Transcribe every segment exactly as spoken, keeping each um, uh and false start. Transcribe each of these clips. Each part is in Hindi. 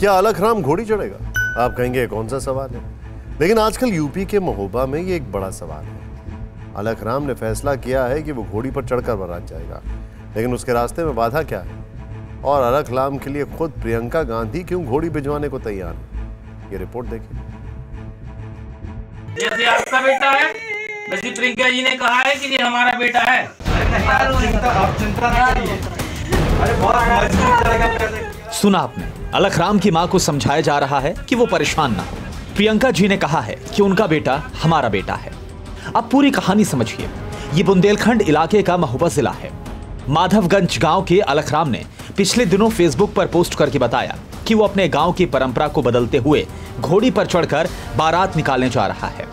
क्या अलखराम घोड़ी चढ़ेगा? आप कहेंगे कौन सा सवाल है, लेकिन आजकल यूपी के महोबा में ये एक बड़ा सवाल है। अलखराम ने फैसला किया है कि वो घोड़ी पर चढ़कर बारात जाएगा, लेकिन उसके रास्ते में बाधा क्या है और अलखराम के लिए खुद प्रियंका गांधी क्यों घोड़ी भिजवाने को तैयार है, ये रिपोर्ट देखिए। जैसे आपका बेटा है वैसे प्रियंका जी ने कहा है कि ये हमारा बेटा है। आप चिंता ना करिए, अरे बहुत मजबूत करेगा। सुना आपने, अलखराम की मां को समझाया जा रहा है कि वो परेशान ना हो। प्रियंका जी ने कहा है कि उनका बेटा हमारा बेटा है। अब पूरी कहानी समझिए। ये बुंदेलखंड इलाके का महोबा जिला है। माधवगंज गांव के अलखराम ने पिछले दिनों फेसबुक पर पोस्ट करके बताया कि वो अपने गांव की परंपरा को बदलते हुए घोड़ी पर चढ़कर बारात निकालने जा रहा है,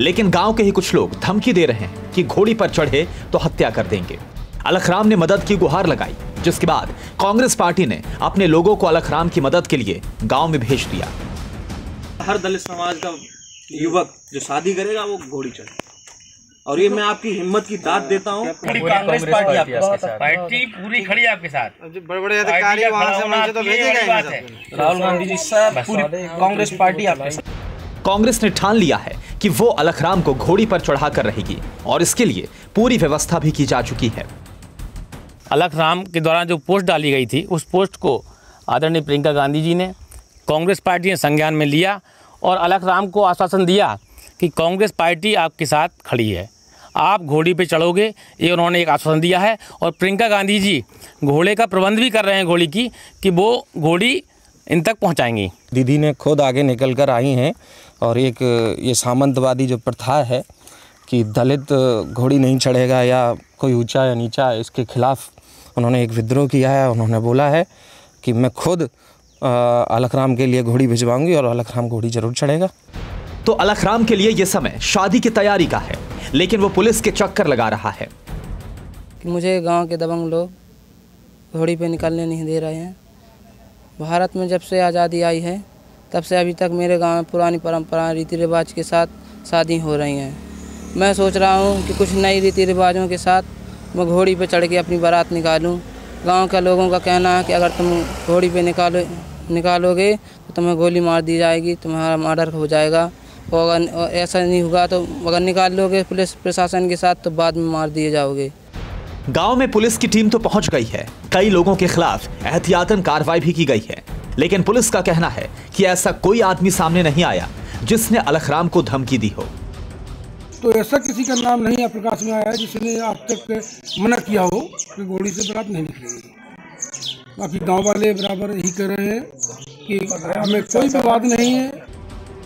लेकिन गांव के ही कुछ लोग धमकी दे रहे हैं कि घोड़ी पर चढ़े तो हत्या कर देंगे। अलखराम ने मदद की गुहार लगाई, जिसके बाद कांग्रेस पार्टी ने अपने लोगों को अलखराम की मदद के लिए गाँव में भेज दिया। हर दलित समाज का युवक जो शादी करेगा वो घोड़ी चढ़े, और ये मैं आपकी हिम्मत की दाद देता हूँ। कांग्रेस पार्टी आपके साथ, पार्टी पूरी खड़ी आपके साथ। बड़े-बड़े अधिकारी वहां से मुझे तो भेजेंगे ही। राहुल गांधी जी साहब, पूरी कांग्रेस पार्टी आपके साथ। कांग्रेस ने ठान लिया है कि वो अलखराम को घोड़ी पर चढ़ा कर रहेगी, और इसके लिए पूरी व्यवस्था भी की जा चुकी है। अलखराम के दौरान जो पोस्ट डाली गई थी, उस पोस्ट को आदरणीय प्रियंका गांधी जी ने, कांग्रेस पार्टी ने संज्ञान में लिया और अलखराम को आश्वासन दिया कि कांग्रेस पार्टी आपके साथ खड़ी है, आप घोड़ी पे चढ़ोगे, ये उन्होंने एक आश्वासन दिया है। और प्रियंका गांधी जी घोड़े का प्रबंध भी कर रहे हैं, घोड़ी की, कि वो घोड़ी इन तक पहुंचाएंगी। दीदी ने खुद आगे निकल कर आई हैं, और एक ये सामंतवादी जो प्रथा है कि दलित घोड़ी नहीं चढ़ेगा या कोई ऊंचा या नीचा, इसके खिलाफ उन्होंने एक विद्रोह किया है। उन्होंने बोला है कि मैं खुद अलखराम के लिए घोड़ी भिजवाऊँगी और अलखराम घोड़ी ज़रूर चढ़ेगा। तो अलखराम के लिए ये समय शादी की तैयारी का है, लेकिन वो पुलिस के चक्कर लगा रहा है। कि मुझे गांव के दबंग लोग घोड़ी पे निकलने नहीं दे रहे हैं। भारत में जब से आज़ादी आई है तब से अभी तक मेरे गांव में पुरानी परंपरा रीति रिवाज के साथ शादी हो रही हैं। मैं सोच रहा हूं कि कुछ नई रीति रिवाजों के साथ मैं घोड़ी पे चढ़ के अपनी बारात निकालूं। गांव के लोगों का कहना है कि अगर तुम घोड़ी पे निकालो निकालोगे तो तुम्हें गोली मार दी जाएगी, तुम्हारा मर्डर हो जाएगा, और अगर ऐसा नहीं होगा तो अगर निकाल लोगे पुलिस प्रशासन के साथ तो बाद में मार दिए जाओगे। गांव में पुलिस की टीम तो पहुंच गई है, कई लोगों के खिलाफ एहतियातन कार्रवाई भी की गई है, लेकिन पुलिस का कहना है कि ऐसा कोई आदमी सामने नहीं आया जिसने अलखराम को धमकी दी हो। तो ऐसा किसी का नाम नहीं है प्रकाश में आया जिसने आप तक मना किया हो कि घोड़ी से बारात नहीं निकलेगी। बाकी गाँव वाले बराबर यही कह रहे हैं कि हमें कोई विवाद नहीं है।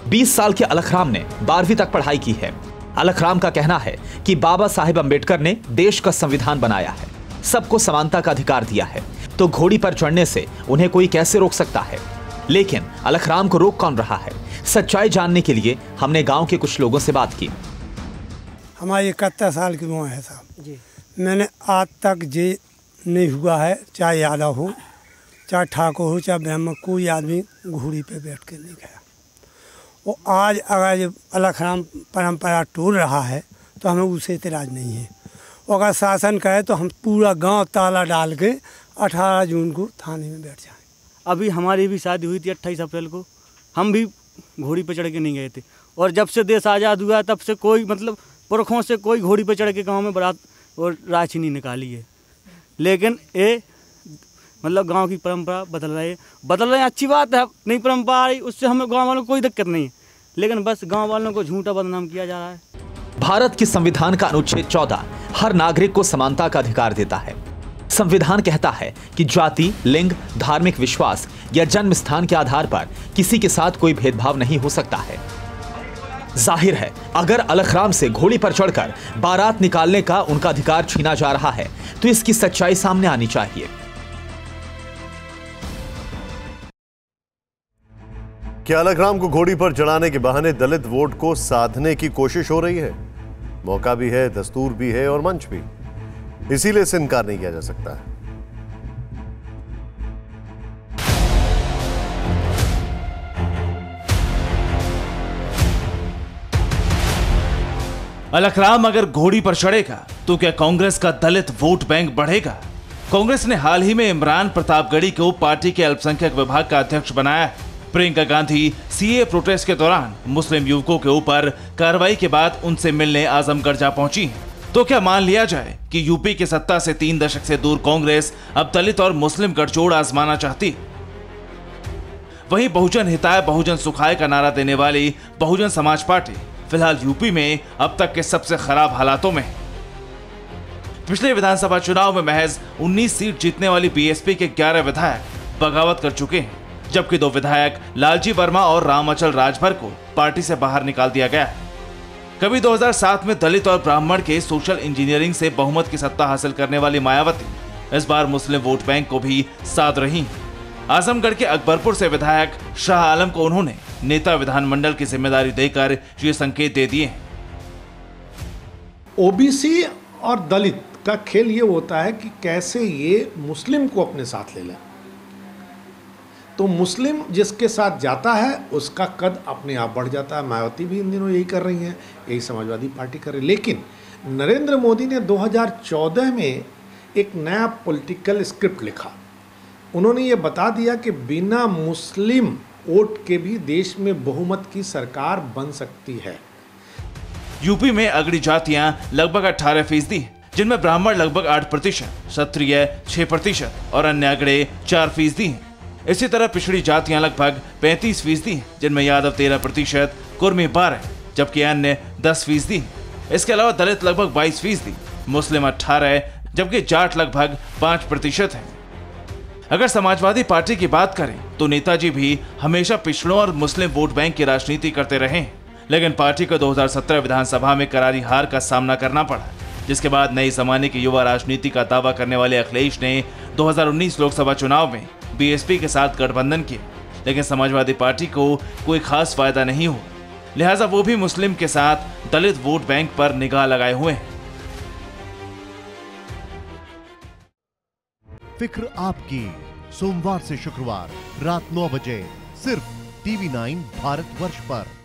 बीस साल के अलखराम ने बारहवीं तक पढ़ाई की है। अलखराम का कहना है कि बाबा साहेब अम्बेडकर ने देश का संविधान बनाया है, सबको समानता का अधिकार दिया है, तो घोड़ी पर चढ़ने से उन्हें कोई कैसे रोक सकता है। लेकिन अलखराम को रोक कौन रहा है? सच्चाई जानने के लिए हमने गांव के कुछ लोगों से बात की। हमारी इकहत्तर साल की उम्र है साहब जी, मैंने आज तक जे नहीं हुआ है, चाहे यादव हो चाहे ठाकुर हो चाहे ब्रह्म, कोई आदमी घोड़ी पर बैठ के नहीं गया। वो आज अगर जब अलखराम परंपरा टूट रहा है तो हमें उसे इतराज नहीं है, और अगर शासन करे तो हम पूरा गांव ताला डाल के अठारह जून को थाने में बैठ जाएं। अभी हमारी भी शादी हुई थी अट्ठाईस अप्रैल को, हम भी घोड़ी पर चढ़ के नहीं गए थे, और जब से देश आज़ाद हुआ तब से कोई मतलब पुरखों से कोई घोड़ी पर चढ़ के गाँव में बारात और राशि नहीं निकाली है। लेकिन ये मतलब गांव की परंपरा बदल रही है, बदल रहे हैं, अच्छी बात है, नई परंपरा आई, उससे हमें गांव वालों को कोई दिक्कत नहीं है, लेकिन बस गांव वालों को झूठा बदनाम किया जा रहा है। भारत के संविधान का अनुच्छेद चौदह हर नागरिक को समानता का अधिकार देता है। संविधान कहता है कि जाति, लिंग, धार्मिक विश्वास या जन्म स्थान के आधार पर किसी के साथ कोई भेदभाव नहीं हो सकता है। जाहिर है अगर अलखराम से घोड़ी पर चढ़कर बारात निकालने का उनका अधिकार छीना जा रहा है तो इसकी सच्चाई सामने आनी चाहिए। क्या अलखराम को घोड़ी पर चढ़ाने के बहाने दलित वोट को साधने की कोशिश हो रही है? मौका भी है, दस्तूर भी है और मंच भी, इसीलिए इसे इनकार नहीं किया जा सकता है। अलखराम अगर घोड़ी पर चढ़ेगा तो क्या कांग्रेस का दलित वोट बैंक बढ़ेगा? कांग्रेस ने हाल ही में इमरान प्रतापगढ़ी को पार्टी के अल्पसंख्यक विभाग का अध्यक्ष बनाया। प्रियंका गांधी सीए प्रोटेस्ट के दौरान मुस्लिम युवकों के ऊपर कार्रवाई के बाद उनसे मिलने आजमगढ़ जा पहुंची। तो क्या मान लिया जाए कि यूपी की सत्ता से तीन दशक से दूर कांग्रेस अब दलित और मुस्लिम गठजोड़ आजमाना चाहती? वहीं बहुजन हिताय बहुजन सुखाय का नारा देने वाली बहुजन समाज पार्टी फिलहाल यूपी में अब तक के सबसे खराब हालातों में। पिछले विधानसभा चुनाव में महज उन्नीस सीट जीतने वाली बीएसपी के ग्यारह विधायक बगावत कर चुके हैं, जबकि दो विधायक लालजी वर्मा और रामअचल राजभर को पार्टी से बाहर निकाल दिया गया। कभी दो हज़ार सात में दलित और ब्राह्मण के सोशल इंजीनियरिंग से बहुमत की सत्ता हासिल करने वाली मायावती इस बार मुस्लिम वोट बैंक को भी साध रही। आजमगढ़ के अकबरपुर से विधायक शाह आलम को उन्होंने नेता विधानमंडल की जिम्मेदारी देकर ये संकेत दे दिए। ओबीसी और दलित का खेल ये होता है कि कैसे ये मुस्लिम को अपने साथ ले लें। तो मुस्लिम जिसके साथ जाता है उसका कद अपने आप बढ़ जाता है। मायावती भी इन दिनों यही कर रही हैं, यही समाजवादी पार्टी कर रही है। लेकिन नरेंद्र मोदी ने दो हज़ार चौदह में एक नया पॉलिटिकल स्क्रिप्ट लिखा। उन्होंने ये बता दिया कि बिना मुस्लिम वोट के भी देश में बहुमत की सरकार बन सकती है। यूपी में अगड़ी जातियां लगभग अठारह फीसदी है, जिनमें ब्राह्मण लगभग आठ प्रतिशत, क्षत्रिय छह प्रतिशत और अन्य अगड़े चार फीसदी है। इसी तरह पिछड़ी जातियां लगभग पैंतीस फीसदी है, जिनमें यादव तेरह प्रतिशत, कुर्मी बारह, जबकि अन्य दस फीसदी। इसके अलावा दलित लगभग बाईस फीसदी, मुस्लिम अठारह, जबकि जाट लगभग पाँच प्रतिशत है। अगर समाजवादी पार्टी की बात करें तो नेताजी भी हमेशा पिछड़ों और मुस्लिम वोट बैंक की राजनीति करते रहे, लेकिन पार्टी को दो हज़ार सत्रह विधानसभा में करारी हार का सामना करना पड़ा, जिसके बाद नए जमाने की युवा राजनीति का दावा करने वाले अखिलेश ने दो हज़ार उन्नीस लोकसभा चुनाव में बीएसपी के साथ गठबंधन किया, लेकिन समाजवादी पार्टी को कोई खास फायदा नहीं हुआ। लिहाजा वो भी मुस्लिम के साथ दलित वोट बैंक पर निगाह लगाए हुए हैं। फिक्र आपकी, सोमवार से शुक्रवार रात नौ बजे सिर्फ टीवी नाइन भारत वर्ष पर।